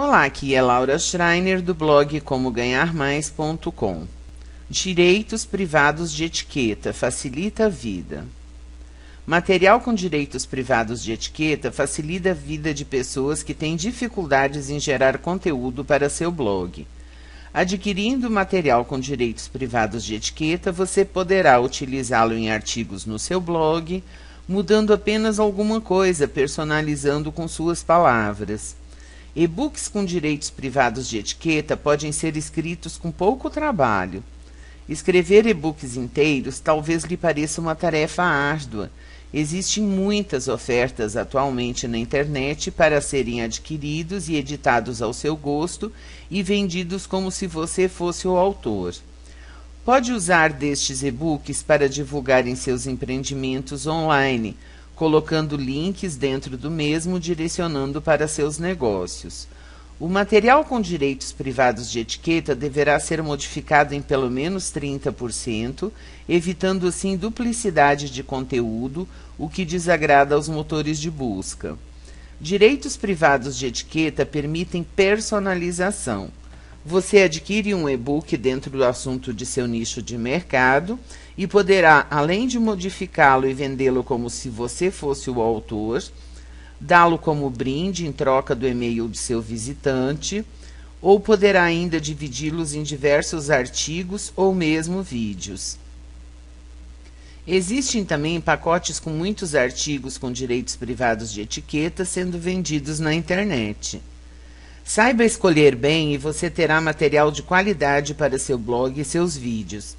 Olá, aqui é Laura Schreiner do blog ComoGanharMais.com. Direitos privados de etiqueta facilita a vida. Material com direitos privados de etiqueta facilita a vida de pessoas que têm dificuldades em gerar conteúdo para seu blog. Adquirindo material com direitos privados de etiqueta, você poderá utilizá-lo em artigos no seu blog, mudando apenas alguma coisa, personalizando com suas palavras. E-books com direitos privados de etiqueta podem ser escritos com pouco trabalho. Escrever e-books inteiros talvez lhe pareça uma tarefa árdua. Existem muitas ofertas atualmente na internet para serem adquiridos e editados ao seu gosto e vendidos como se você fosse o autor. Pode usar destes e-books para divulgar em seus empreendimentos online, colocando links dentro do mesmo, direcionando para seus negócios. O material com direitos privados de etiqueta deverá ser modificado em pelo menos 30%, evitando assim duplicidade de conteúdo, o que desagrada aos motores de busca. Direitos privados de etiqueta permitem personalização. Você adquire um e-book dentro do assunto de seu nicho de mercado e poderá, além de modificá-lo e vendê-lo como se você fosse o autor, dá-lo como brinde em troca do e-mail de seu visitante, ou poderá ainda dividi-los em diversos artigos ou mesmo vídeos. Existem também pacotes com muitos artigos com direitos privados de etiqueta sendo vendidos na internet. Saiba escolher bem e você terá material de qualidade para seu blog e seus vídeos.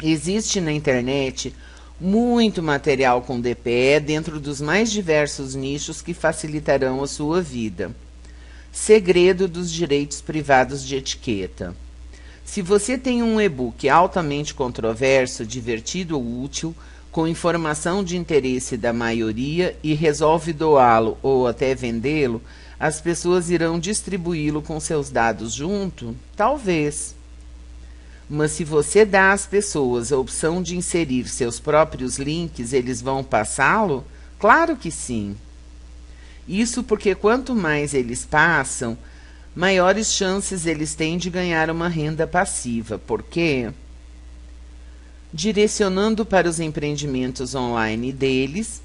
Existe na internet muito material com DPE dentro dos mais diversos nichos que facilitarão a sua vida. Segredo dos direitos privados de etiqueta. Se você tem um e-book altamente controverso, divertido ou útil, com informação de interesse da maioria e resolve doá-lo ou até vendê-lo, as pessoas irão distribuí-lo com seus dados junto? Talvez. Mas se você dá às pessoas a opção de inserir seus próprios links, eles vão passá-lo? Claro que sim. Isso porque quanto mais eles passam, maiores chances eles têm de ganhar uma renda passiva. Por quê? Direcionando para os empreendimentos online deles,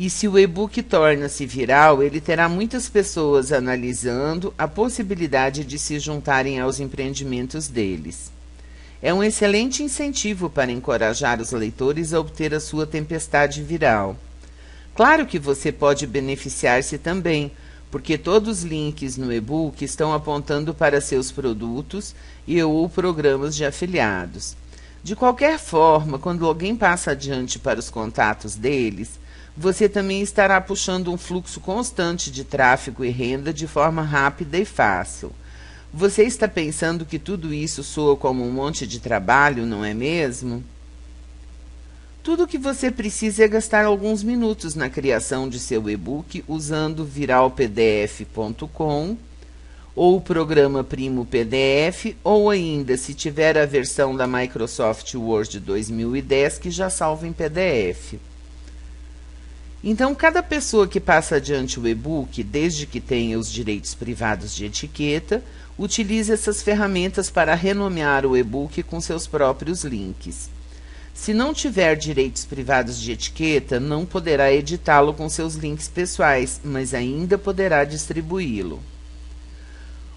e se o e-book torna-se viral, ele terá muitas pessoas analisando a possibilidade de se juntarem aos empreendimentos deles. É um excelente incentivo para encorajar os leitores a obter a sua tempestade viral. Claro que você pode beneficiar-se também, porque todos os links no e-book estão apontando para seus produtos e/ou programas de afiliados. De qualquer forma, quando alguém passa adiante para os contatos deles, você também estará puxando um fluxo constante de tráfego e renda de forma rápida e fácil. Você está pensando que tudo isso soa como um monte de trabalho, não é mesmo? Tudo o que você precisa é gastar alguns minutos na criação de seu e-book usando viralpdf.com ou o programa Primo PDF, ou ainda, se tiver a versão da Microsoft Word de 2010 que já salva em PDF. Então, cada pessoa que passa adiante o e-book, desde que tenha os direitos privados de etiqueta, utiliza essas ferramentas para renomear o e-book com seus próprios links. Se não tiver direitos privados de etiqueta, não poderá editá-lo com seus links pessoais, mas ainda poderá distribuí-lo.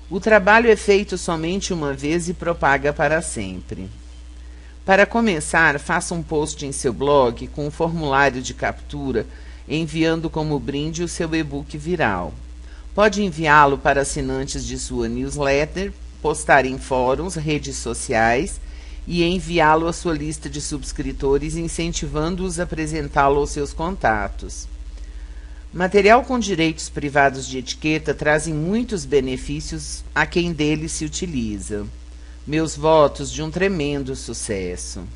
O trabalho é feito somente uma vez e propaga para sempre. Para começar, faça um post em seu blog com um formulário de captura enviando como brinde o seu e-book viral. Pode enviá-lo para assinantes de sua newsletter, postar em fóruns, redes sociais e enviá-lo à sua lista de subscritores, incentivando-os a apresentá-lo aos seus contatos. Material com direitos privados de etiqueta trazem muitos benefícios a quem dele se utiliza. Meus votos de um tremendo sucesso.